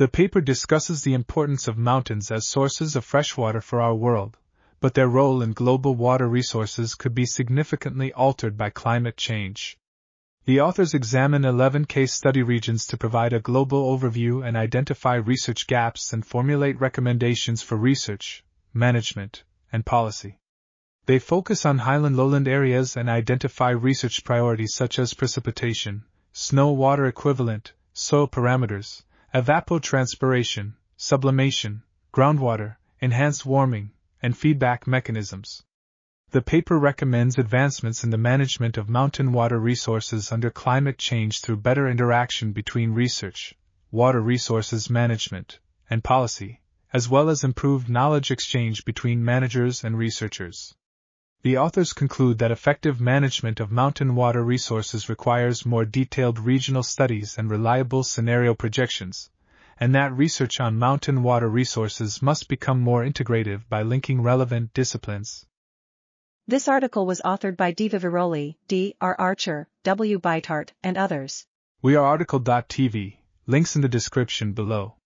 The paper discusses the importance of mountains as sources of fresh water for our world, but their role in global water resources could be significantly altered by climate change. The authors examine 11 case study regions to provide a global overview and identify research gaps and formulate recommendations for research, management, and policy. They focus on highland-lowland areas and identify research priorities such as precipitation, snow-water equivalent, soil parameters, evapotranspiration, sublimation, groundwater, enhanced warming, and feedback mechanisms. The paper recommends advancements in the management of mountain water resources under climate change through better interaction between research, water resources management, and policy, as well as improved knowledge exchange between managers and researchers. The authors conclude that effective management of mountain water resources requires more detailed regional studies and reliable scenario projections, and that research on mountain water resources must become more integrative by linking relevant disciplines. This article was authored by D. Viviroli, D. R. Archer, W. Buytaert, and others. We are RTCL.TV, links in the description below.